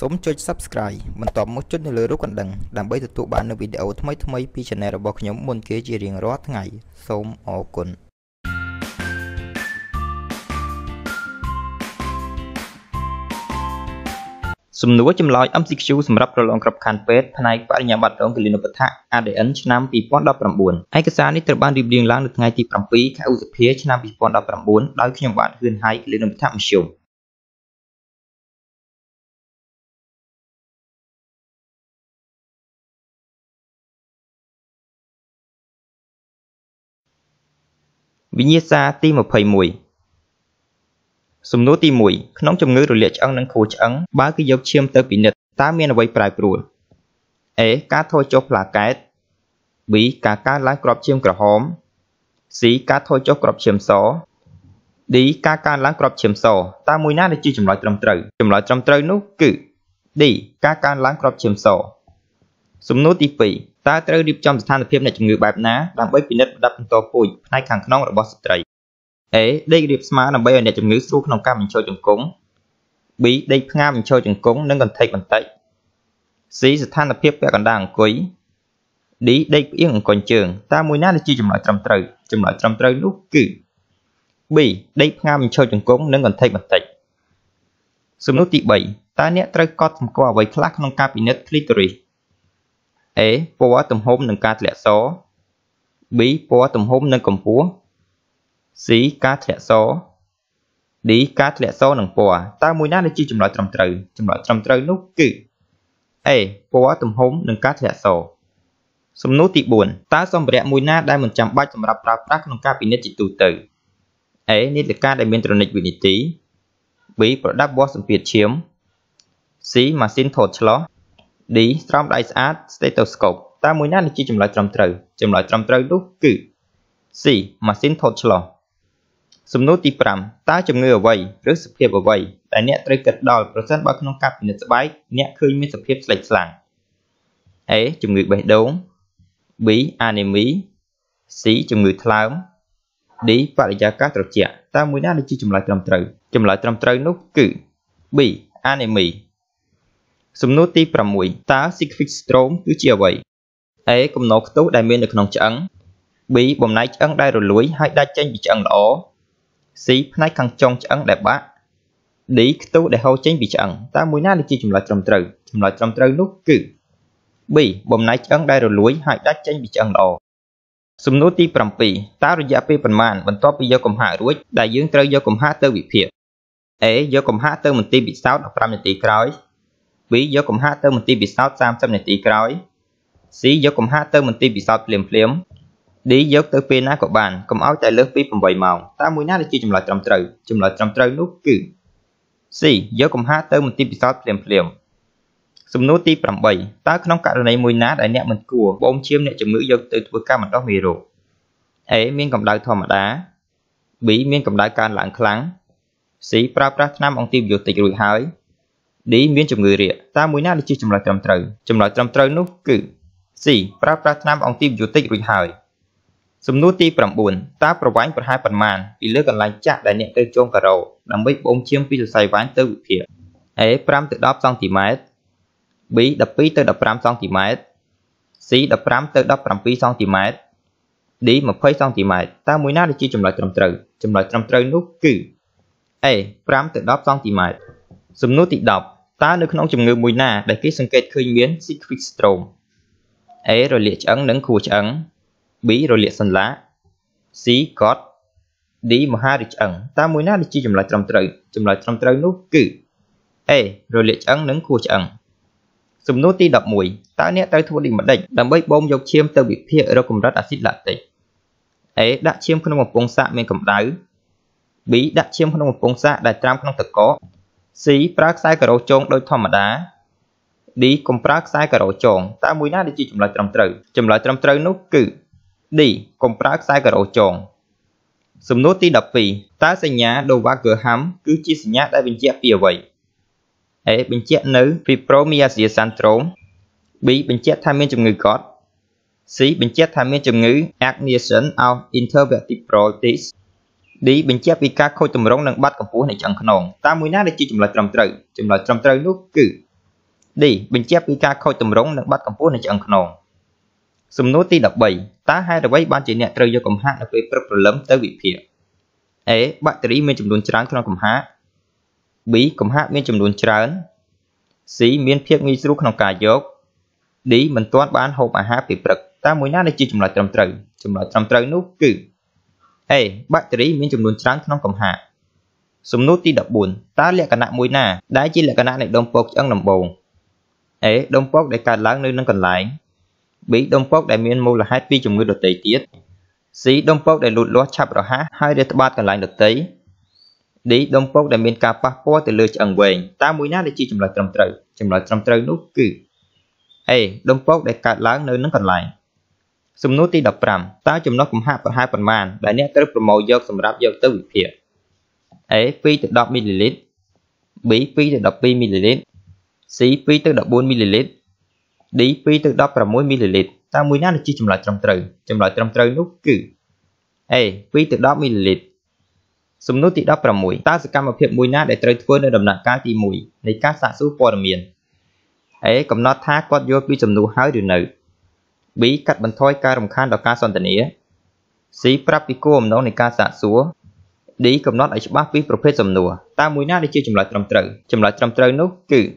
Some church subscribe, but top much in the little condemn, than by the two banner video to my pitch and air box in one cage ring rot night. Some or con. Some the watching light amsic shoes and wrapped along crop can pet, panic, paranya but uncle in a pack at the end, snam be pond up from bone. I can sign it about the bling land with nighty from peak, I was a pitch, snam be pond up from bone, like him about who hike little tap show. Vinisa team of Paymoy. Some noti moy, knowledge of knowledge and coach and barky of chim turbinate, time and away pride rule. A cat toy chop placate. B caca like crop chim crahom. C cat toy chop crop chim saw. D caca like crop chim saw. Tamuina the chim like drum throw. Chim like drum throw no good. D caca like crop chim saw. Some noti pay. Ta throw deep jumps tan the pimnage of new babna, and wake pinnet up and top point. I can't know about the tray. A they grip smart and bayonet of news through no coming church and cone. B they clam and church and cone, then take and take. C the tan of paper and down quay. D they in concern, time we not a chicken like drum throw, chim like drum throw look good. B they clam and church and cone, then take and take. Some naughty bay, Tanet throw caught from qua away clack on cabinet clitoris. A for autumn home and cat let saw. B for autumn home and compo. C cat lệ số D cat lệ số nâng bò ta mùi nát là chi chùm loại trầm trời lúc kì E bò tùm hốm nâng cat lệ số Xùm nốt tị buồn ta xong bẻ mùi nát đai 103 chùm rạp rạp rác nâng cabinet trị tù tử E nít là cat đai miên trần nịch vị nít tí B bò đáp bò xùm biệt chiếm C mà xin thột chó D strom đai sát stethoscope ta mùi nát là chi chùm loại trầm trời lúc kì C mà xin thột chó Some noti pram, touch of new away, dress of paper away, the net record doll present back no cabinets by net cream is a pip like slang. A chum with bay dome, B anime, C chum with clown, D parajacatrocia, time without a chichum like drum throw no goo, B anime. Some noti pram we, ta 6 feet strong, which away. A come knock to diamond knong B bomb night and die rului, hide that change chung all. C night can chong chung that back. D to the whole change which un. Time we not teach him like drum throw. Like drum throw look good. B bomb night and die rului, hide that change which un all. Some noti from P. Tar ya paper man, when top yokum hat rich, that young throw yokum hat to be peer. A yokum hat to munti be south of Pramity Croy. B yokum hat to munti be south Samsonity Croy. C yokum hat to munti be south Flim Flim. Đi dốc tới pin á của bạn cầm áo chạy lớp phí bằng vầy màu ta mùi nát là chi chùm loại trầm trời lúc cử Si dốc cầm hát tới một tí bị sót phèm Xùm nốt tí bằng bầy ta không cả này mùi nát đã nẹ mình cua bông chiếm nẹ chùm ngữ dốc tới vừa ca mặt đó mì rộ Ế miên cầm đai thò mặt đá Bí miên cầm đai can lãng kháng Si pra pra nam ông tiêu dột tịch rùi hái Đi miên chùm ngữ rịa ta mùi nát là chi chùm loại trầm trời lúc cử Si pra pra nam ông tiêu dột tịch rùi hái Some noti from bone, tap or wine for hyperman, be looking like Jack than yet a chunk row, and wait bone chimp to say wine to appear. A pram to dub centimet. B the Peter the pram centimet. C the pram to dub from P centimet. D my pay centimet. Tam we not a chicken like from throw, chum like from throw no goo. A pram to dub centimet. Some noti dub, ta look no chum ngư mùi na, the kiss and get clean miến 6 feet strong. A relic ung nung coach ung. B rồi liệt sân lá C God D mà hai rich ẩn ta mùi nát được chi chùm lại trầm trời nốt cử E rồi liệt ẩn nâng khu ẩn Xùm nốt ti đập mùi ta nét tay thua định mặt đạch đầm bếch bông dọc chiêm tơ bị phía rồi cùng rắt axit lạ tịch E đã chiêm không một bông xạ mình cầm đáu B đã chiêm không một bông xạ đại tram không thực có C prak sai cà rô chôn đôi thò mặt đá D cùng prak sai cà rô chôn ta mùi nát được chi chùm lại trầm trời nốt cử Đi, còn prak sai cả rổ tròn Xùm nốt tí đập phì Ta sẽ nhá đồ vá cửa hắm Cứ chia sẻ nhá đại bình chẹt phía vậy Ê bình chẹt nữ Vì promia dìa sàn trốn Bí bình chẹt tham miên chùm ngữ gót Xí bình chẹt tham miên chùm ngữ Admission of Intervertebrates Đi bình chẹt vì các khôi tùm rong nâng bắt cầm phú này chẳng khả nồng Ta mùi ná để chia chùm lại trầm trời nốt cử Đi, bình chép bị ca khôi tùm rống nâng bắt cầm phút này chẳng khổ nồng. Xùm nốt tí đọc bầy, tá hai đọc bầy ban chế nẹ trời do cầm hát nạc về bật bật lấm tới vị phía. Ế, bạc tí mình chùm đồn tráng khổ nông cầm hát. Bí, cầm hát mình chùm đồn tráng. Xí, miên phiếp nghi sưu khổ nông cà dốc. Đi, mình toát bán hộp à hát về bật. Ta mùi nát này chì chùm lại trầm trời nốt cử. Ế, bạc tí mình chùm đồn tráng khổ nông cầm hát. Xùm nốt tí đọc buồn, tá lẹ cả nạ mùi nà, đáy chi lẹ cả nạ này đông bọc chẳng nằm bồn. Ế, đông bọc để cả láng nơi nâng cần lái. Bí, đông bọc để miên mô là hai vi chùm người đột tế tiết. Xí, đông bọc để lụt lót chạp rõ hát, hai đế bát cần lái đột tế. Đi, đông bọc để miên ca bác bó từ lừa chẳng quên, ta mùi nát để chi chùm lại trầm trời nốt cử. Ế, đông bọc để cả láng nơi nâng cần lái. Xùm nốt tí đọc bàm, tá chùm nó cũng hạ vào hai phần màn, đã nét tới promo dọc xùm ráp dọc tới vị phía. Ế, phi từ 10ml. Bí, phi từ 12ml. Xí, phi từ 14ml. Đi, phi từ 16ml. Ta mùi nát là chi chùm lại trầm trời nốt cử. Ế, phi từ 10ml. Xùm nốt tí 16. Ta sẽ cầm vào phiệp mùi nát để trời thua nơi đầm nạc ca tì mùi. Này ca xạ số phò đầm miền. Ế, cầm nó thác quát vô bí chùm nụ hói điều nợ. Bí, cắt bần thoi ca rồng khan đọc ca xòn tần ế. Xí, prap bí cô ôm nó này ca xạ số. Đi cầm nót ấy bác phí profet dùm nùa. Ta mùi nát để chưa chùm lại trầm trời nốt cử.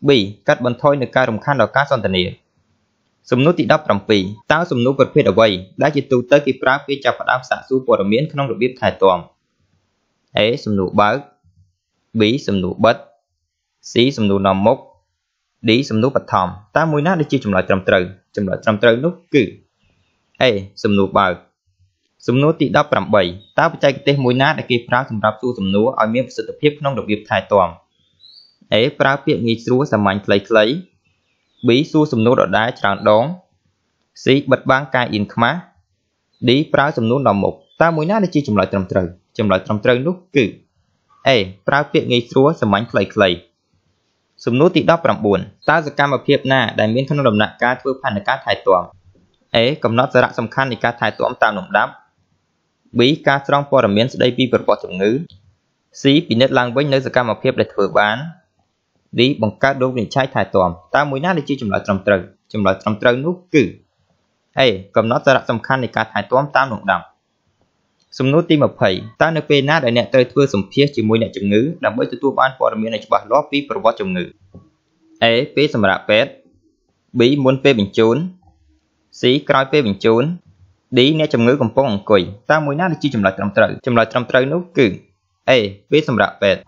Bì, cắt bần thoi nửa ca rồng khăn đào ca xôn tần nìa. Xùm nốt tí đọc rầm phì, ta xùm nốt profet ở vầy. Đã chỉ tù tới kì pháp kì chạp phát áp xạ xu bò đầm miễn khăn ông được biết thải tòm. Ế xùm nụ bác. Bí xùm nụ bất. Xí xùm nụ nòm mốc. Đi xùm nụ bật thòm. Ta mùi nát để chưa chùm lại trầm trời nốt cử. Ế xùm nụ bác. Xùm nốt tí 17, ta phải chạy cái tế mùi nát để kì phá xùm rạp xu xùm nốt ở miệng sự tập hiếp nông độc nghiệp thai tòm. Ế phá phiện nghi xua xà mạnh lấy. Bí xua xùm nốt ở đáy tràn đón. Xí bật băng ca yên khmá. Đi phá xùm nốt nọ mục, ta mùi nát để chi chùm lại trầm trời nốt cử. Ế phá phiện nghi xua xà mạnh lấy. Xùm nốt tí 14, ta sẽ cam vào phiếp nà để miễn thân nông độc nạc ca thua phản nạc ca thai tòm. Ế cầm nó ra xâm khăn để ca thai tòm tàm nộm đáp. Bí ca trong bò đầm miễn sẽ đây bị vật bọt chủng ngữ. Xí bị nét lang bánh nơi giờ ca màu phiếp để thử bán. Đi bằng ca đô để chai thải tòm. Ta mùi nát để chi chùm lại trầm trời nốt cử. Ê, cầm nó ra đặc xâm khăn để ca thải tòm tam nộm đầm. Xùm nốt tim 20, ta nơi phê nát để nẹ tơi thưa xùm phía chỉ mùi nẹ chủng ngữ. Đảm bởi từ tu bán bò đầm miễn này cho bạc lót bị vật bọt chủng ngữ. Ê, phê xùm rạ phết. Bí muốn phê bình trốn. Xí cõi phê bình trốn. Đi nè chùm ngữ cầm phong ổng cười. Ta mùi nát để chi chùm lại trầm trời nốt cử. Ê, viết xâm rạc vẹt.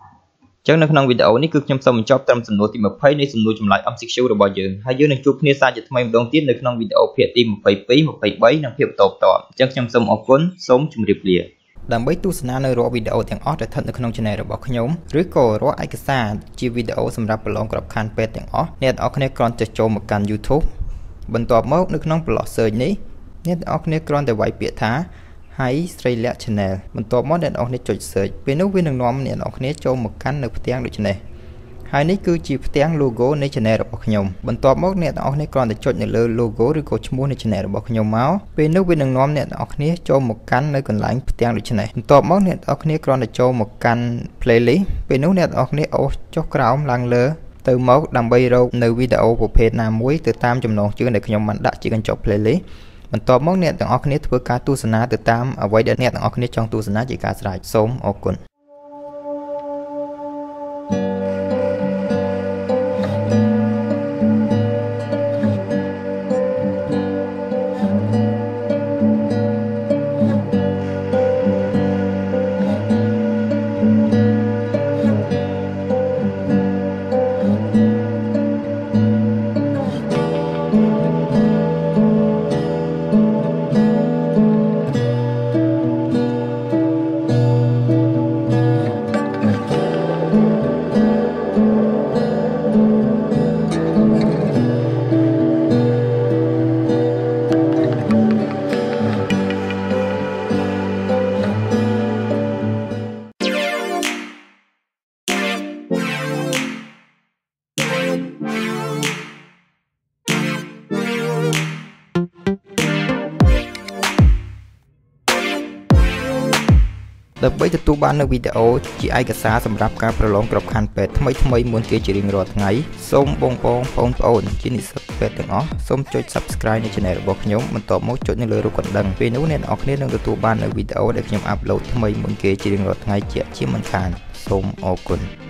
Chẳng nâng nông video này cứ chăm xong mình chóp tâm xâm nô tìm 20 này xâm nô chùm lại âm xích xíu đồ bỏ dưỡng. Hãy giữ nâng chụp nê xa cho thầm em đông tiết nâng nông video phía tìm 1,2, 1,7 nâng phiệp tộp tọa. Chẳng chăm xong ổng cuốn, sống chùm rịp lìa. Đảm bấy tu sẵn nà nơi rõ video thằng ớt đã thật nâng nông chân này rồi bỏ khá nhóm. Rứt cổ rõ ai xa chi video xâm rạc bởi lông cổ đọc khán phê thằng ớt. Nên ớt nè con cho chô một kênh YouTube. Bần tọa mốc nâng nông bởi lọ sơ nhí. Nên ớt nè con để vay bịa thá. Hãy subscribe cho kênh Ghiền Mì Gõ để không bỏ lỡ những video hấp dẫn Mình tốt mốc nét tầng ọc nét với cá tu sân á từ tam ở với đất nét tầng ọc nét trong tu sân á chỉ cá sạch sống ọc quần. ដើម្បីទទួលបាននូវវីដេអូជាឯកសារសម្រាប់ការប្រឡងក្របខ័ណ្ឌពេទ្យថ្មីៗមុនគេជារៀងរាល់ថ្ងៃសូមបងប្អូនជានិស្សិតពេទ្យទាំងអស់សូមចុច Subscribe នៅ Channel របស់ខ្ញុំបន្ទាប់មកចុចនៅលើរូបកណ្ដឹងពេលនោះអ្នកនរគ្នានឹងទទួលបាននូវវីដេអូដែលខ្ញុំអាប់ឡូតថ្មីមុនគេជារៀងរាល់ថ្ងៃជាមិនខានសូមអរគុណ